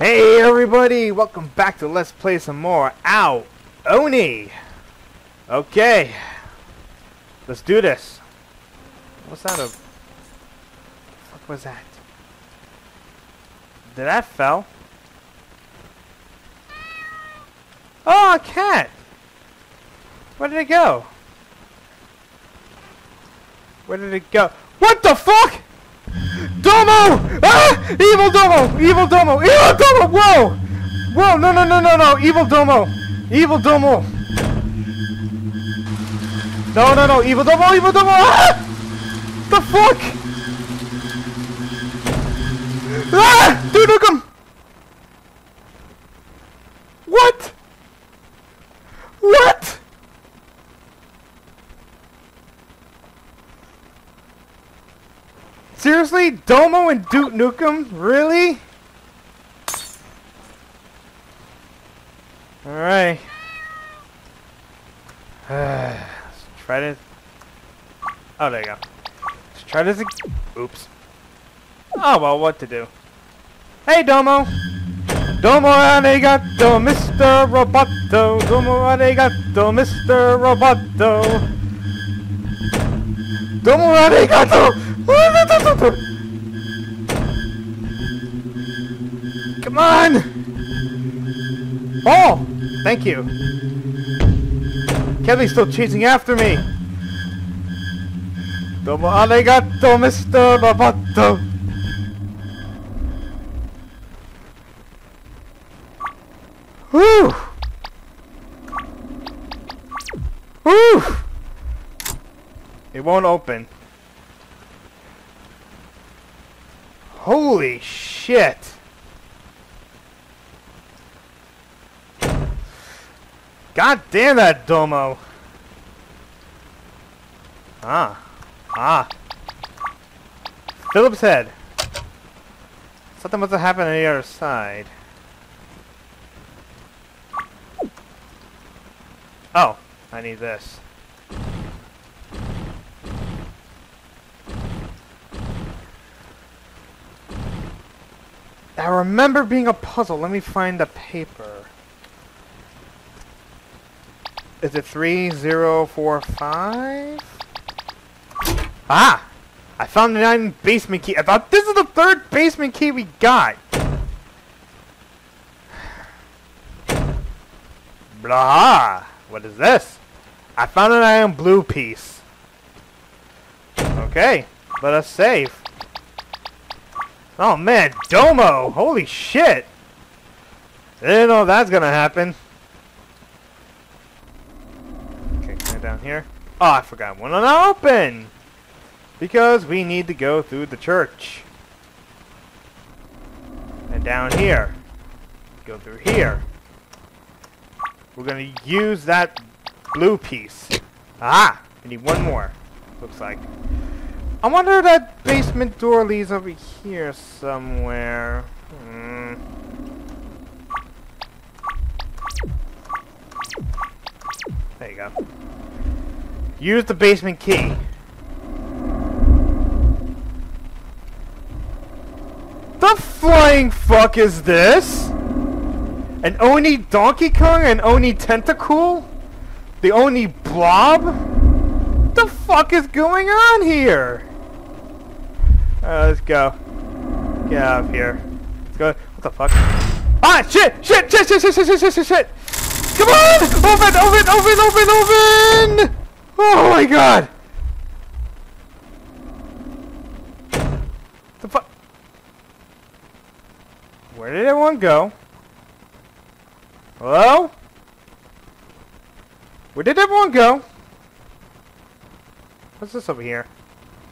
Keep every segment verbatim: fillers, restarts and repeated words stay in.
Hey everybody, welcome back to Let's Play Some More Ao Oni! Okay, let's do this. What's that? A what was that? Did that fell? Oh, a cat! Where did it go? Where did it go? What the fuck?! Domo! Ah! Evil Domo! Evil Domo! Evil Domo! Whoa! Whoa! No! No! No! No! No! Evil Domo! Evil Domo! No! No! No! Evil Domo! Evil Domo! Ah! The fuck! Ah! Duke Nukem! What? What? Seriously? Domo and Duke Nukem? Really? Alright. Let's try this. Oh, there you go. Let's try this again. Oops. Oh, well, what to do? Hey, Domo! Domo arigato, Mister Roboto! Domo arigato, Mister Roboto! Domo arigato! Come on! Oh! Thank you. Kelly's still chasing after me. Domo arigato, Mister Roboto. Whew! Whew! It won't open. Holy shit! God damn that Domo! Ah. Ah. Philip's head. Something must have happened on the other side. Oh. I need this. I remember being a puzzle. Let me find the paper. Is it three zero four five? Ah! I found the nine basement key. I thought this is the third basement key we got. Blah! What is this? I found an iron blue piece. Okay, let us save. Oh man, Domo! Holy shit! I didn't know that's gonna happen. Okay, can I down here? Oh, I forgot one on open! Because we need to go through the church. And down here. Go through here. We're gonna use that blue piece. Ah! We need one more, looks like. I wonder if that basement door leads over here somewhere. Hmm. There you go. Use the basement key. The flying fuck is this? An Oni Donkey Kong? An Oni Tentacool? The Oni Blob? What the fuck is going on here? Alright, let's go. Get out of here. Let's go. What the fuck? Ah, shit! Shit! Shit! Shit! Shit! Shit! Shit! Shit! Shit! Come on! Open! Open! Open! Open! Open! Oh my god! The fuck? Where did everyone go? Hello? Where did everyone go? What's this over here?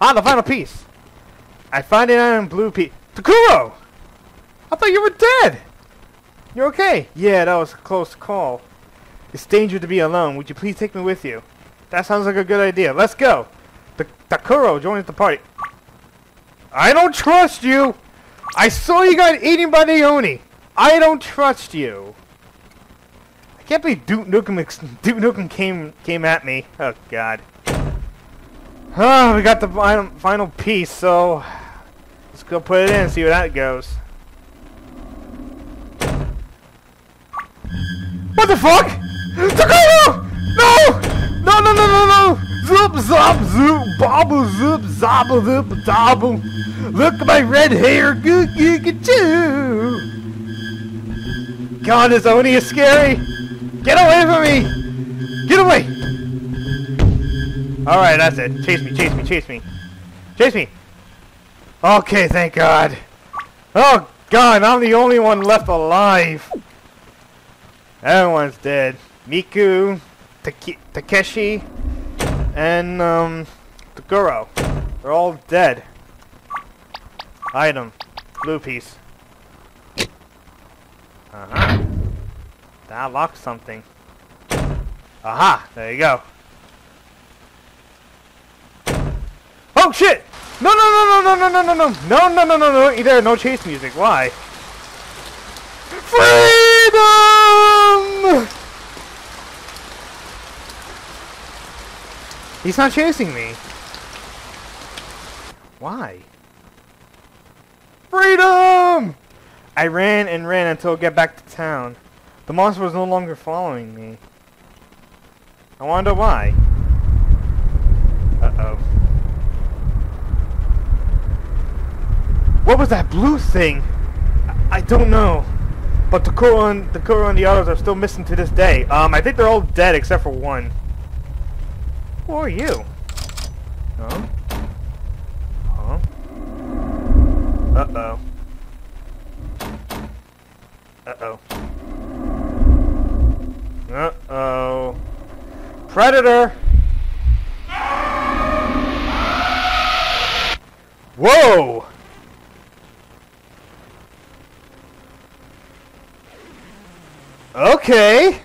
Ah, the final piece! I find an iron blue piece. Takuro! I thought you were dead! You're okay? Yeah, that was a close call. It's dangerous to be alone. Would you please take me with you? That sounds like a good idea. Let's go! The Takuro, join the party. I don't trust you! I saw you got eaten by the Oni! I don't trust you! I can't believe Duke Nukem, Duke Nukem came, came at me. Oh, God. Oh, we got the final, final piece, so let's go put it in and see where that goes. What the fuck? Takuro! No! No, no, no, no, no! Zoop, zop, zoop, bobble, zoop, zobble, zoop, dobble. Look at my red hair, gook, gook, choo! God, this Oni is scary! Get away from me! Get away! Alright, that's it. Chase me, chase me, chase me. Chase me! Okay, thank God. Oh, God, I'm the only one left alive. Everyone's dead. Miku, Take Takeshi, and, um, Takuro. They're all dead. Item. Blue piece. Uh-huh. I locked something. Aha! There you go. Oh, shit! No, no, no, no, no, no, no, no, no, no, no, no, no, there, no chase music. Why? Freedom! He's not chasing me. Why? Freedom! I ran and ran until I get back to town. The monster was no longer following me. I wonder why. Uh-oh. What was that blue thing? I, I don't know. But Takuro and, Takuro and the others are still missing to this day. Um, I think they're all dead except for one. Who are you? Huh? Huh? Uh-oh. Uh-oh. Uh-oh. Predator! Whoa! Okay,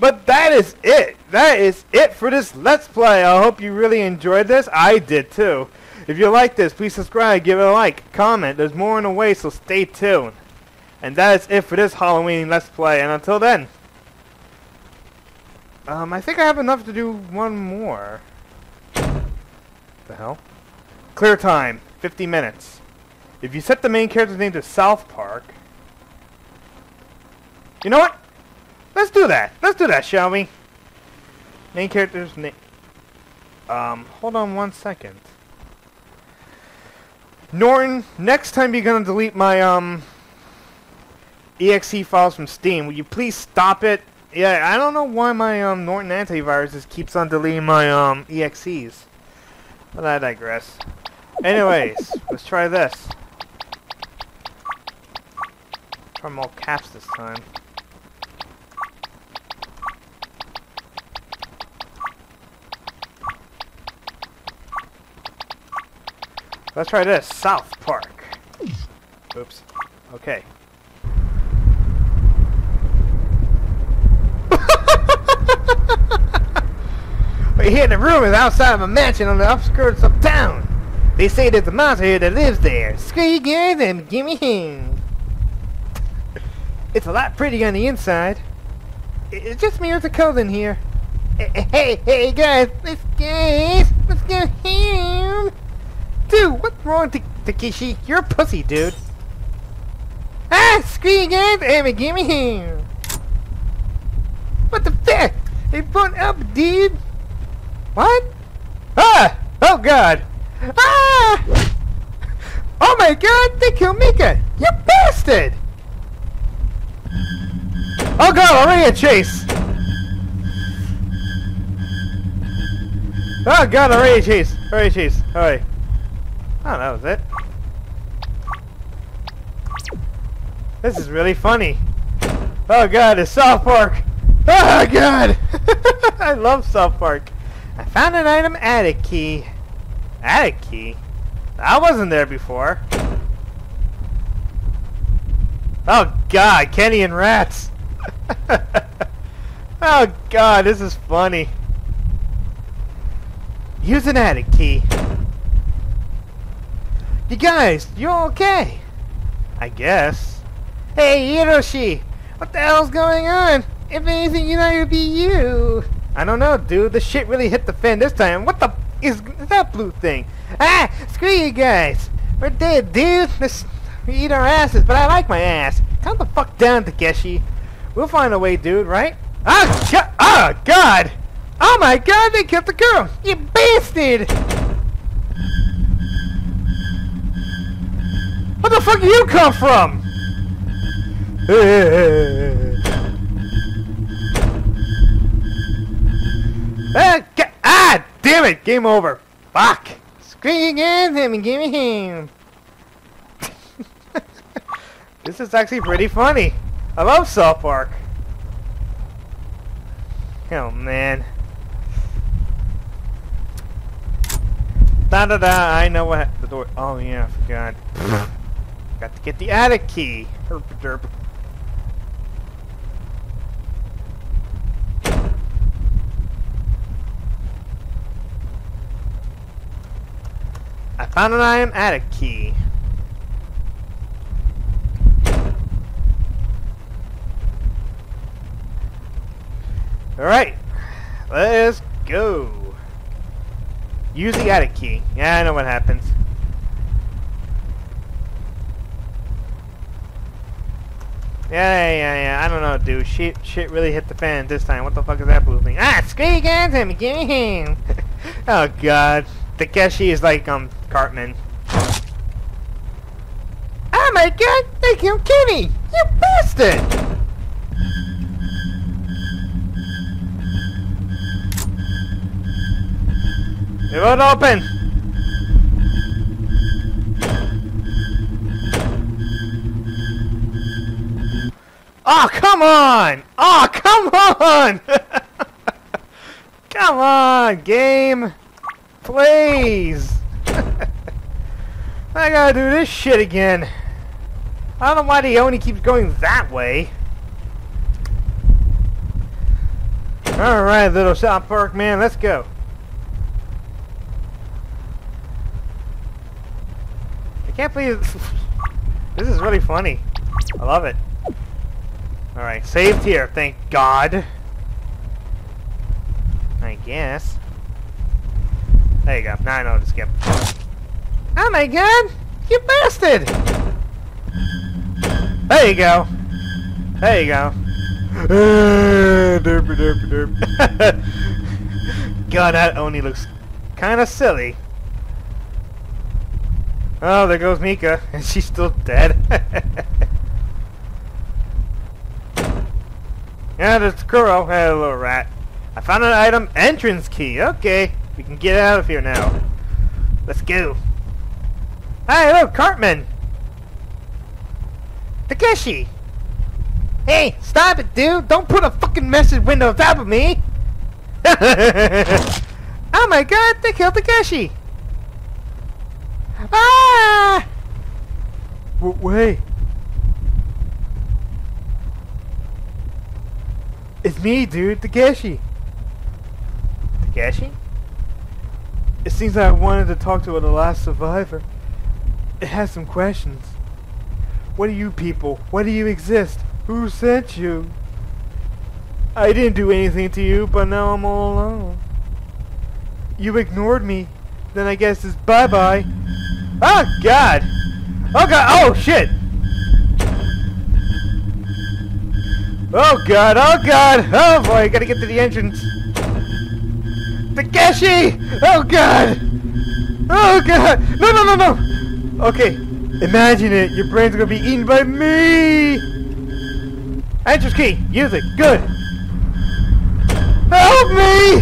but that is it. That is it for this Let's Play. I hope you really enjoyed this. I did too. If you like this, please subscribe, give it a like, comment. There's more on the way, so stay tuned. And that is it for this Halloween Let's Play. And until then, um, I think I have enough to do one more. What the hell? Clear time, fifty minutes. If you set the main character's name to South Park. You know what? Let's do that. Let's do that, shall we? Main character's name. Um, hold on one second. Norton, next time you're gonna delete my um E X E files from Steam. Will you please stop it? Yeah, I don't know why my um Norton antivirus just keeps on deleting my um E X Es. But I digress. Anyways, let's try this. Try them all caps this time. Let's try this. South Park. Oops. Okay. We're here in the rumors outside of a mansion on the outskirts of town. They say there's a monster here that lives there. Screw you guys and give me him. It's a lot prettier on the inside. It's just me or the cousin here. Hey, hey, hey guys, let's guys, let's go him. Dude, what's wrong, Takeshi? You're a pussy, dude. Ah, screw you guys, Amy, give me here. What the fuck? They brought up, dude. What? Ah! Oh God! Ah! Oh my God! They killed Mika! You bastard! Oh God! Already a chase! Oh God! Already a chase! Already a chase! All right. Oh, that was it. This is really funny. Oh God, it's South Park. Oh God! I love South Park. I found an item attic key. Attic key? I wasn't there before. Oh God, Kenny and rats. Oh God, this is funny. Use an attic key. You guys, you okay? I guess. Hey, Hiroshi! What the hell's going on? If anything, you know it'd be you. I don't know, dude. The shit really hit the fan this time. What the is that blue thing? Ah! Screw you guys! We're dead, dude! Let's, we eat our asses, but I like my ass. Calm the fuck down, Takeshi. We'll find a way, dude, right? Oh, God! Oh, God. Oh my God, they killed the girl! You bastard! Where the fuck do you come from? Ah, God. Ah, damn it! Game over. Fuck! Screaming at him and give me him. This is actually pretty funny. I love South Park. Oh man. Da da da, I know what the door. Oh yeah, I forgot. Got to get the attic key. Herp derp. I found an iron attic key. Alright, let's go. Use the attic key. Yeah, I know what happens. Yeah, yeah, yeah, I don't know, dude. Shit, shit really hit the fan this time. What the fuck is that blue thing? Ah, scream against him, give him. Oh, God. Takeshi is like, um, Cartman. Oh, my God, they killed Kenny! You bastard! It won't open! Oh, come on! Oh, come on! Come on, game! Please! I gotta do this shit again. I don't know why the Oni keeps going that way. Alright, little South Park man, let's go. Can't believe this is really funny. I love it. All right, saved here. Thank God. I guess. There you go. Now I know to skip. Oh my God! You bastard! There you go. There you go. Derp, derp, derp. God, that Oni looks kind of silly. Oh, there goes Mika, and she's still dead. Yeah, there's Takuro. Hey, little rat. I found an item, entrance key. Okay, we can get out of here now. Let's go. Hey, look, Cartman. Takeshi. Hey, stop it, dude. Don't put a fucking message window on top of me. Oh my God, they killed Takeshi. Ah! What way? It's me, dude, Takeshi. Takeshi? It seems I wanted to talk to the last survivor. It has some questions. What are you people? Why do you exist? Who sent you? I didn't do anything to you, but now I'm all alone. You ignored me. Then I guess it's bye-bye. Oh God! Oh God! Oh shit! Oh God! Oh God! Oh boy! I gotta get to the entrance. Takeshi! Oh God! Oh God! No! No! No! No! Okay, imagine it. Your brain's gonna be eaten by me. Entrance key. Use it. Good. Help me,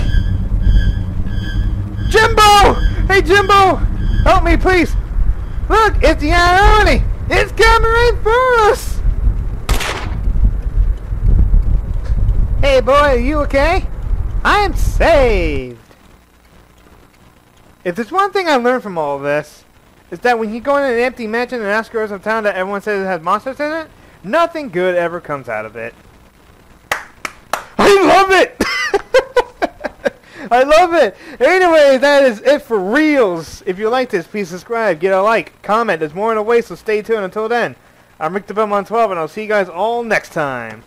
Jimbo! Hey Jimbo! Help me, please! Look, it's the Ao Oni! It's coming right for us! Hey boy, are you okay? I am saved! If there's one thing I learned from all of this, it's that when you go in an empty mansion and ask girls in town that everyone says it has monsters in it, nothing good ever comes out of it. I love it! I love it! Anyway, that is it for reels. If you like this, please subscribe, get a like, comment. There's more on the way, so stay tuned until then. I'm Richter Belmont twelve, and I'll see you guys all next time.